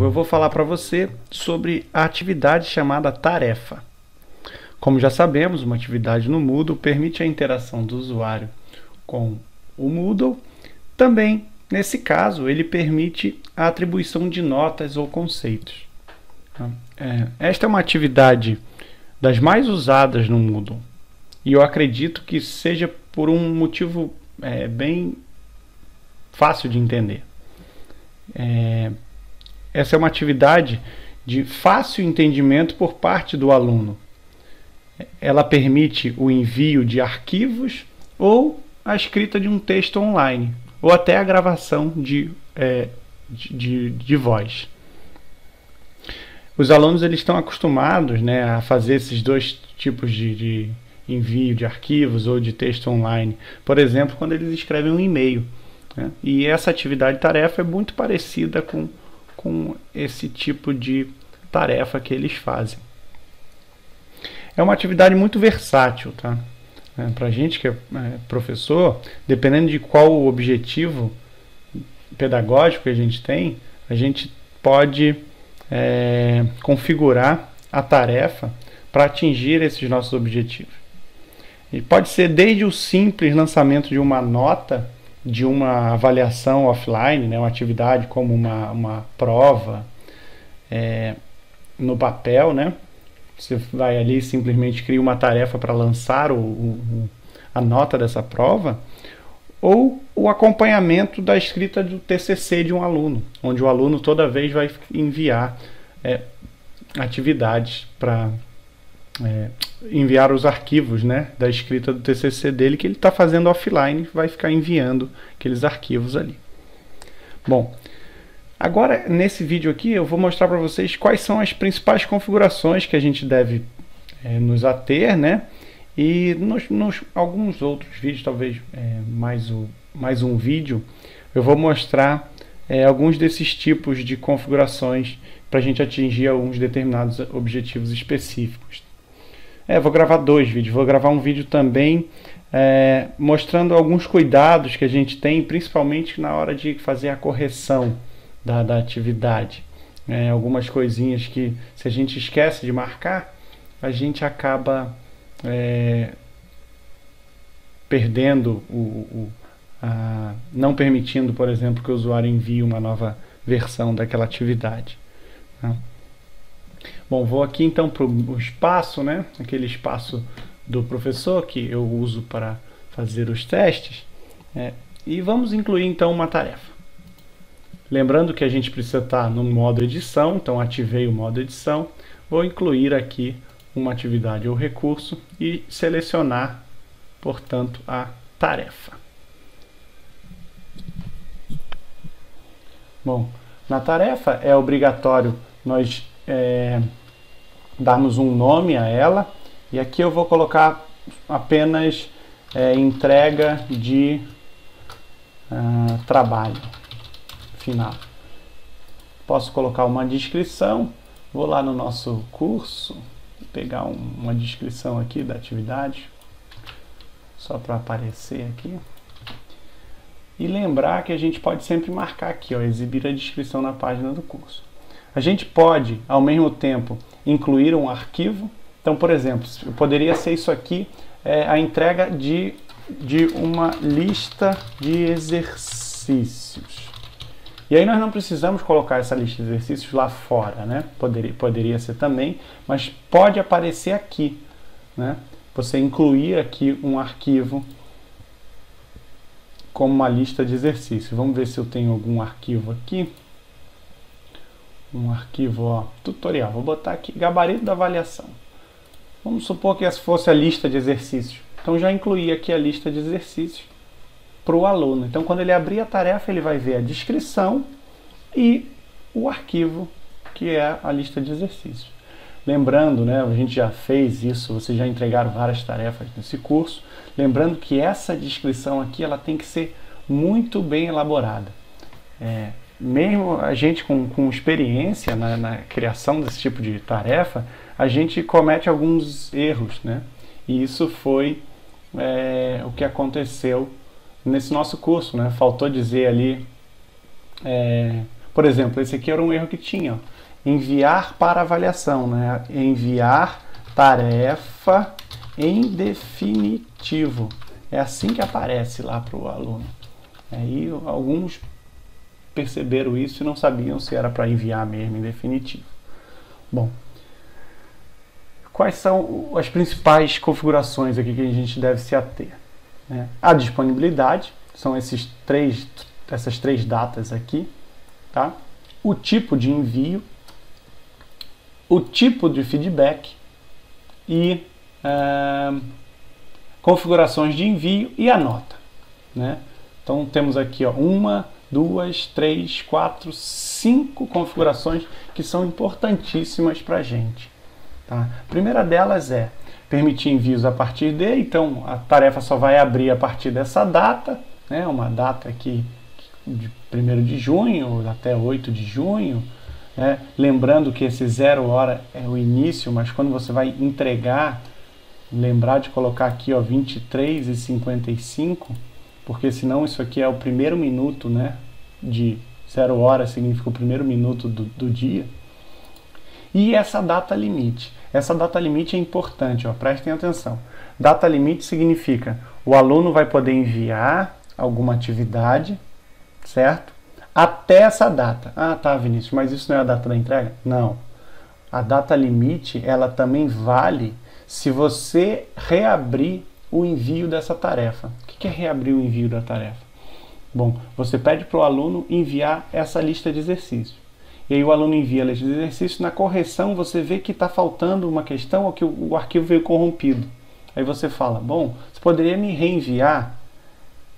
vídeo eu vou falar para você sobre a atividade chamada tarefa. Como já sabemos, uma atividade no Moodle permite a interação do usuário com o Moodle. Também, nesse caso, ele permite a atribuição de notas ou conceitos. Esta é uma atividade das mais usadas no Moodle. E eu acredito que seja por um motivo bem fácil de entender. Essa é uma atividade de fácil entendimento por parte do aluno. Ela permite o envio de arquivos ou a escrita de um texto online, ou até a gravação de voz. Os alunos eles estão acostumados, né, a fazer esses dois tipos de envio de arquivos ou de texto online. Por exemplo, quando eles escrevem um e-mail. Né? E essa atividade tarefa é muito parecida com esse tipo de tarefa que eles fazem. É uma atividade muito versátil, tá? Para a gente que é professor, dependendo de qual o objetivo pedagógico que a gente tem, a gente pode configurar a tarefa para atingir esses nossos objetivos. E pode ser desde o simples lançamento de uma nota, de uma avaliação offline, né, uma atividade como uma prova no papel, né? Você vai ali e simplesmente cria uma tarefa para lançar a nota dessa prova, ou o acompanhamento da escrita do TCC de um aluno, onde o aluno toda vez vai enviar atividades para enviar os arquivos, né, da escrita do TCC dele, que ele está fazendo offline, vai ficar enviando aqueles arquivos ali. Bom, agora, nesse vídeo aqui, eu vou mostrar para vocês quais são as principais configurações que a gente deve nos ater, né? E nos alguns outros vídeos, talvez mais um vídeo, eu vou mostrar alguns desses tipos de configurações para a gente atingir alguns determinados objetivos específicos. Vou gravar dois vídeos, vou gravar um vídeo também mostrando alguns cuidados que a gente tem, principalmente na hora de fazer a correção da atividade. Algumas coisinhas que, se a gente esquece de marcar, a gente acaba perdendo, não permitindo, por exemplo, que o usuário envie uma nova versão daquela atividade. Tá? Bom, vou aqui então para o espaço, né? Aquele espaço do professor que eu uso para fazer os testes, e vamos incluir então uma tarefa. Lembrando que a gente precisa estar no modo edição, então ativei o modo edição. Vou incluir aqui uma atividade ou recurso e selecionar, portanto, a tarefa. Bom, na tarefa é obrigatório nós darmos um nome a ela. E aqui eu vou colocar apenas entrega de trabalho final. Posso colocar uma descrição. Vou lá no nosso curso, pegar uma descrição aqui da atividade, só para aparecer aqui. E lembrar que a gente pode sempre marcar aqui, ó, exibir a descrição na página do curso. A gente pode, ao mesmo tempo, incluir um arquivo. Então, por exemplo, poderia ser isso aqui, a entrega de uma lista de exercícios. E aí nós não precisamos colocar essa lista de exercícios lá fora, né? Poderia ser também, mas pode aparecer aqui, né? Você incluir aqui um arquivo como uma lista de exercícios. Vamos ver se eu tenho algum arquivo aqui. Um arquivo, ó, tutorial. Vou botar aqui, gabarito da avaliação. Vamos supor que essa fosse a lista de exercícios. Então já incluí aqui a lista de exercícios para o aluno. Então, quando ele abrir a tarefa, ele vai ver a descrição e o arquivo, que é a lista de exercícios. Lembrando, né, a gente já fez isso, vocês já entregaram várias tarefas nesse curso. Lembrando que essa descrição aqui, ela tem que ser muito bem elaborada. Mesmo a gente com experiência na criação desse tipo de tarefa, a gente comete alguns erros, né? E isso foi o que aconteceu nesse nosso curso, né? Faltou dizer ali Por exemplo, esse aqui era um erro que tinha. Enviar para avaliação, né? Enviar tarefa em definitivo. É assim que aparece lá para o aluno. Aí alguns perceberam isso e não sabiam se era para enviar mesmo em definitivo. Bom, quais são as principais configurações aqui que a gente deve se ater? A disponibilidade, são essas três datas aqui, tá? O tipo de envio, o tipo de feedback e configurações de envio e a nota, né? Então temos aqui, ó, 1, 2, 3, 4, 5 configurações que são importantíssimas para a gente, tá? A primeira delas é permitir envios a partir de, então a tarefa só vai abrir a partir dessa data, né? Uma data aqui de 1º de junho até 8 de junho, né? Lembrando que esse 0 hora é o início, mas quando você vai entregar, lembrar de colocar aqui, ó, 23:55, porque senão isso aqui é o primeiro minuto, né? De 0 hora significa o primeiro minuto do dia. E essa data limite. Essa data limite é importante, ó, prestem atenção. Data limite significa o aluno vai poder enviar alguma atividade, certo? Até essa data. Ah, tá, Vinícius, mas isso não é a data da entrega? Não. A data limite, ela também vale se você reabrir o envio dessa tarefa. O que é reabrir o envio da tarefa? Bom, você pede para o aluno enviar essa lista de exercícios. E aí o aluno envia a lista de exercícios, na correção você vê que está faltando uma questão ou que o arquivo veio corrompido. Aí você fala, bom, você poderia me reenviar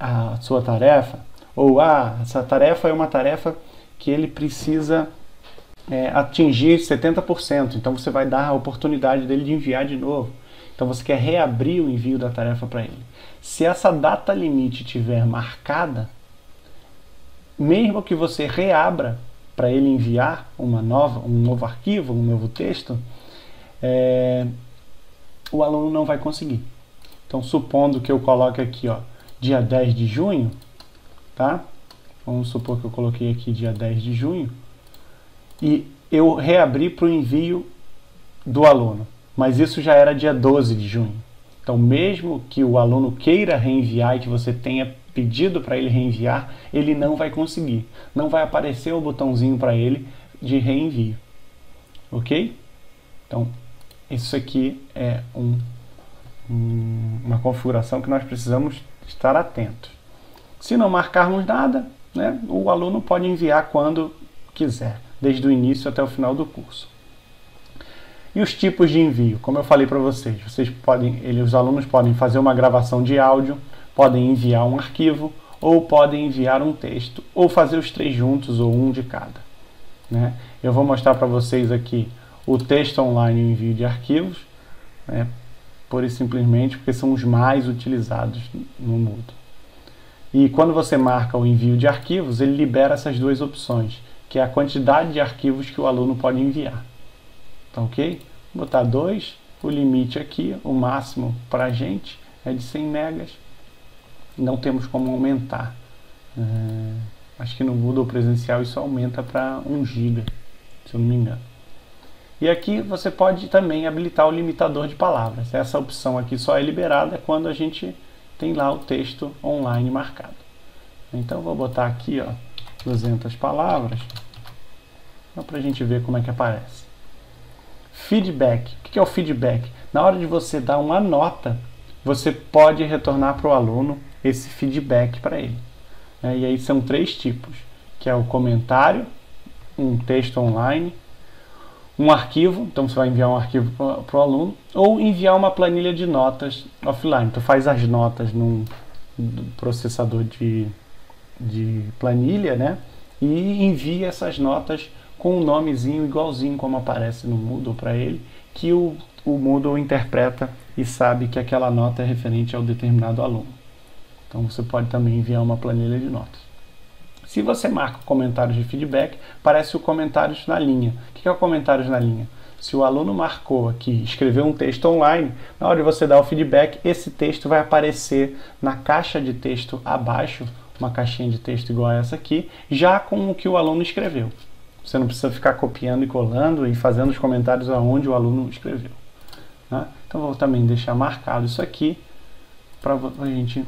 a sua tarefa? Ou, ah, essa tarefa é uma tarefa que ele precisa... atingir 70%, então você vai dar a oportunidade dele de enviar de novo. Então você quer reabrir o envio da tarefa para ele. Se essa data limite estiver marcada, mesmo que você reabra para ele enviar um novo arquivo, um novo texto, o aluno não vai conseguir. Então supondo que eu coloque aqui, ó, dia 10 de junho, tá? Vamos supor que eu coloquei aqui dia 10 de junho, e eu reabri para o envio do aluno, mas isso já era dia 12 de junho. Então mesmo que o aluno queira reenviar e que você tenha pedido para ele reenviar, ele não vai conseguir, não vai aparecer o botãozinho para ele de reenvio, ok? Então isso aqui é uma configuração que nós precisamos estar atentos. Se não marcarmos nada, né, o aluno pode enviar quando quiser, desde o início até o final do curso. E os tipos de envio, como eu falei para vocês, os alunos podem fazer uma gravação de áudio, podem enviar um arquivo, ou podem enviar um texto, ou fazer os três juntos, ou um de cada, né? Eu vou mostrar para vocês aqui o texto online e o envio de arquivos, né? Pura e simplesmente porque são os mais utilizados no Moodle. E quando você marca o envio de arquivos, ele libera essas duas opções, que é a quantidade de arquivos que o aluno pode enviar. Tá ok? Vou botar 2, o limite aqui, o máximo para a gente é de 100 megas. Não temos como aumentar. Acho que no Moodle presencial isso aumenta para 1 GB, se eu não me engano. E aqui você pode também habilitar o limitador de palavras. Essa opção aqui só é liberada quando a gente tem lá o texto online marcado. Então vou botar aqui, ó, 200 palavras, só para a gente ver como é que aparece. Feedback. O que é o feedback? Na hora de você dar uma nota, você pode retornar para o aluno esse feedback para ele. E aí são três tipos, que é o comentário, um texto online, um arquivo, então você vai enviar um arquivo para o aluno, ou enviar uma planilha de notas offline. Tu faz as notas num processador de planilha, né? E envia essas notas com um nomezinho igualzinho como aparece no Moodle para ele, que o Moodle interpreta e sabe que aquela nota é referente ao determinado aluno. Então você pode também enviar uma planilha de notas. Se você marca comentários de feedback, aparece o comentários na linha. O que é o comentários na linha? Se o aluno marcou aqui, escreveu um texto online, na hora de você dar o feedback, esse texto vai aparecer na caixa de texto abaixo, uma caixinha de texto igual a essa aqui, já com o que o aluno escreveu. Você não precisa ficar copiando e colando e fazendo os comentários aonde o aluno escreveu, né? Então vou também deixar marcado isso aqui para a gente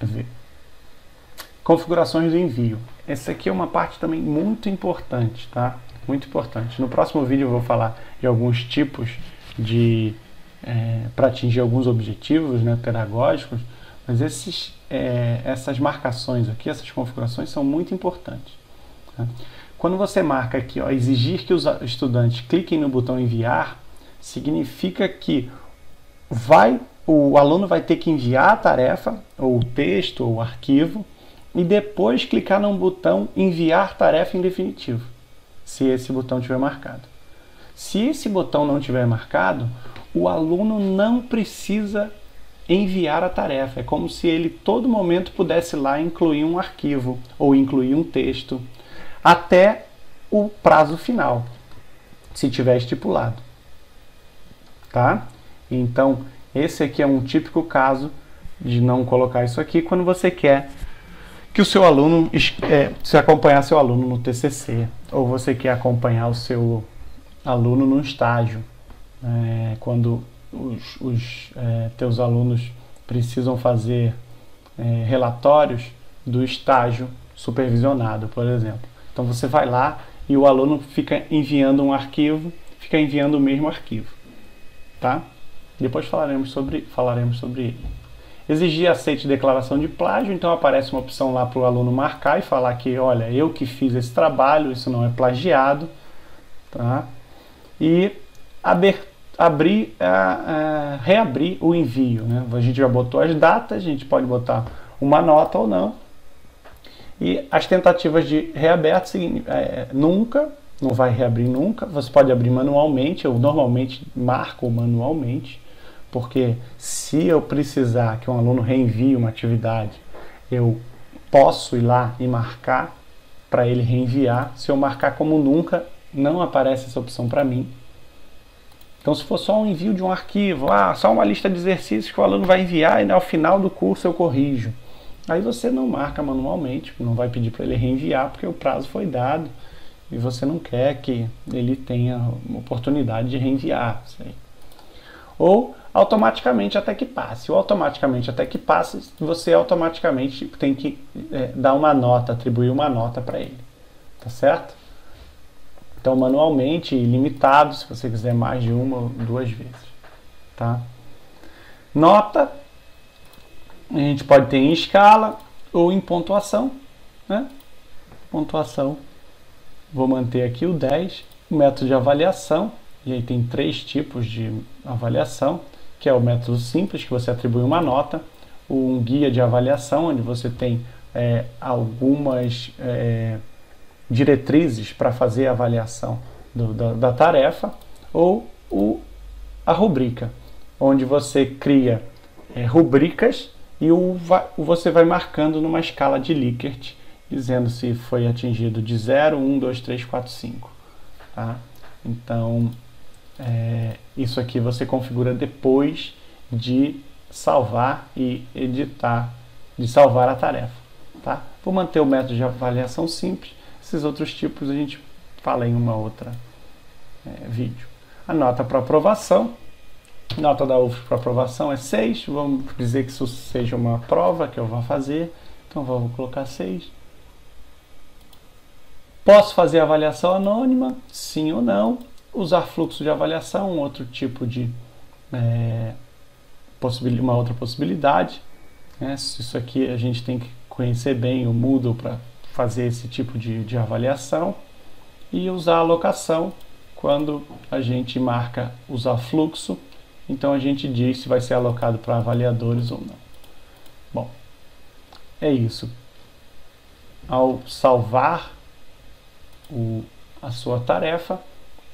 ver. Configurações do envio. Essa aqui é uma parte também muito importante, tá? Muito importante. No próximo vídeo eu vou falar de alguns tipos de... para atingir alguns objetivos, né, pedagógicos, mas essas marcações aqui, essas configurações são muito importantes, tá? Quando você marca aqui, ó, exigir que os estudantes cliquem no botão enviar, significa que o aluno vai ter que enviar a tarefa, ou o texto, ou o arquivo, e depois clicar no botão enviar tarefa em definitivo, se esse botão tiver marcado. Se esse botão não tiver marcado, o aluno não precisa enviar a tarefa. É como se ele, todo momento, pudesse lá incluir um arquivo ou incluir um texto até o prazo final, se tiver estipulado, tá? Então, esse aqui é um típico caso de não colocar isso aqui quando você quer que o seu aluno, se acompanhar seu aluno no TCC, ou você quer acompanhar o seu aluno no estágio. Quando teus alunos precisam fazer relatórios do estágio supervisionado, por exemplo. Então você vai lá e o aluno fica enviando um arquivo, fica enviando o mesmo arquivo, tá? Depois falaremos sobre ele. Exigir aceite de declaração de plágio, então aparece uma opção lá para o aluno marcar e falar que, olha, eu que fiz esse trabalho, isso não é plagiado, tá? E reabrir o envio, né? A gente já botou as datas, a gente pode botar uma nota ou não. E as tentativas de reaberto, nunca, não vai reabrir nunca. Você pode abrir manualmente, eu normalmente marco manualmente, porque se eu precisar que um aluno reenvie uma atividade, eu posso ir lá e marcar para ele reenviar. Se eu marcar como nunca, não aparece essa opção para mim. Então, se for só um envio de um arquivo, só uma lista de exercícios que o aluno vai enviar e ao final do curso eu corrijo, aí você não marca manualmente, não vai pedir para ele reenviar, porque o prazo foi dado e você não quer que ele tenha uma oportunidade de reenviar. Ou automaticamente até que passe. Ou automaticamente até que passe, você automaticamente tem que dar uma nota, atribuir uma nota para ele, tá certo? Então, manualmente e limitado, se você quiser mais de uma ou duas vezes, tá? Nota, a gente pode ter em escala ou em pontuação, né? Pontuação, vou manter aqui o 10. O método de avaliação, e aí tem três tipos de avaliação, que é o método simples, que você atribui uma nota, um guia de avaliação, onde você tem algumas... diretrizes para fazer a avaliação da tarefa, ou a rubrica, onde você cria rubricas e você vai marcando numa escala de Likert, dizendo se foi atingido de 0, 1, 2, 3, 4, 5. Tá? Então, isso aqui você configura depois de salvar e editar, de salvar a tarefa. Tá? Vou manter o método de avaliação simples. Esses outros tipos a gente fala em uma outra vídeo. A nota para aprovação, nota da UFRGS para aprovação é 6, vamos dizer que isso seja uma prova que eu vou fazer, então vou colocar 6. Posso fazer avaliação anônima? Sim ou não. Usar fluxo de avaliação, outro tipo de uma outra possibilidade, né? Isso aqui a gente tem que conhecer bem o Moodle para fazer esse tipo de avaliação, e usar alocação quando a gente marca usar fluxo, então a gente diz se vai ser alocado para avaliadores ou não. Bom, é isso. Ao salvar a sua tarefa,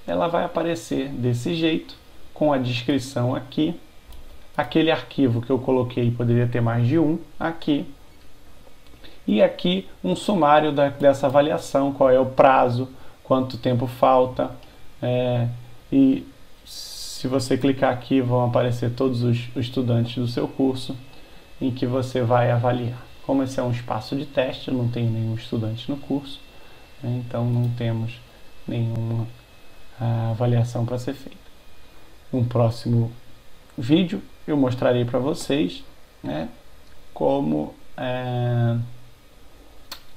ela vai aparecer desse jeito, com a descrição aqui, aquele arquivo que eu coloquei poderia ter mais de um aqui, e aqui um sumário dessa avaliação, qual é o prazo, quanto tempo falta, e se você clicar aqui vão aparecer todos os estudantes do seu curso em que você vai avaliar. Como esse é um espaço de teste, não tem nenhum estudante no curso, né? Então não temos nenhuma avaliação para ser feita. No próximo vídeo eu mostrarei para vocês, né, como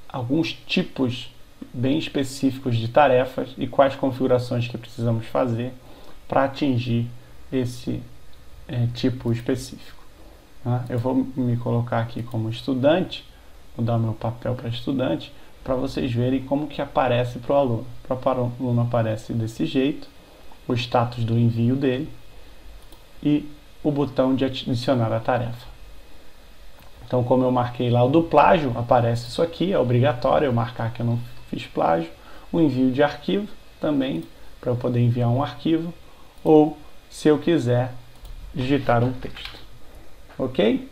alguns tipos bem específicos de tarefas e quais configurações que precisamos fazer para atingir esse tipo específico. Eu vou me colocar aqui como estudante, vou dar meu papel para estudante, para vocês verem como que aparece para o aluno. Para o aluno aparece desse jeito, o status do envio dele e o botão de adicionar a tarefa. Então, como eu marquei lá o do plágio, aparece isso aqui, é obrigatório eu marcar que eu não fiz plágio. O envio de arquivo também, para eu poder enviar um arquivo, ou, se eu quiser, digitar um texto. Ok?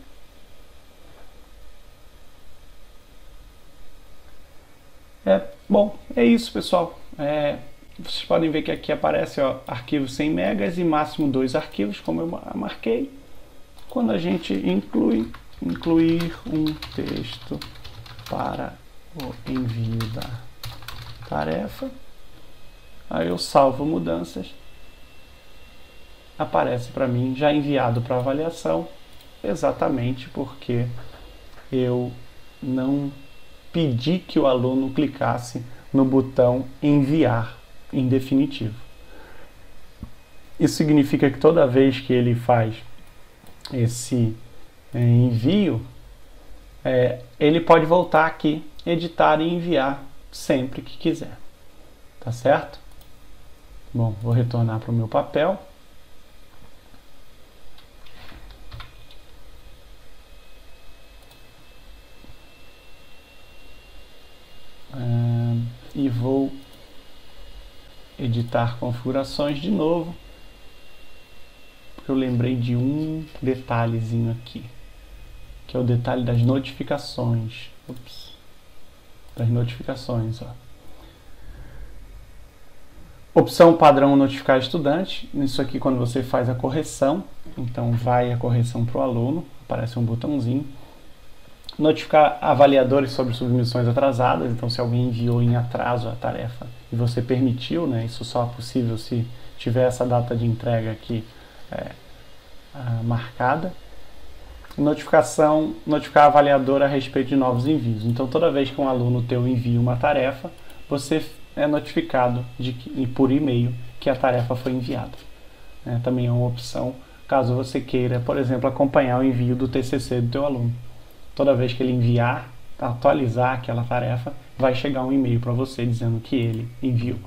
Bom, é isso, pessoal. Vocês podem ver que aqui aparece, ó, arquivo 100 megas e máximo 2 arquivos, como eu marquei. Quando a gente incluir um texto para o envio da tarefa, aí eu salvo mudanças, aparece para mim já enviado para avaliação, exatamente porque eu não pedi que o aluno clicasse no botão enviar em definitivo. Isso significa que toda vez que ele faz esse envio, ele pode voltar aqui, editar e enviar sempre que quiser, tá certo? Bom, vou retornar para o meu papel. E vou editar configurações de novo, porque eu lembrei de um detalhezinho aqui, que é o detalhe das notificações. Ups. Das notificações, ó. Opção padrão notificar estudante. Isso aqui, quando você faz a correção, então vai a correção para o aluno, aparece um botãozinho. Notificar avaliadores sobre submissões atrasadas. Então, se alguém enviou em atraso a tarefa e você permitiu, né, isso só é possível se tiver essa data de entrega aqui marcada. Notificar avaliador a respeito de novos envios. Então, toda vez que um aluno teu envia uma tarefa, você é notificado por e-mail que a tarefa foi enviada. Também é uma opção caso você queira, por exemplo, acompanhar o envio do TCC do teu aluno. Toda vez que ele enviar, atualizar aquela tarefa, vai chegar um e-mail para você dizendo que ele enviou.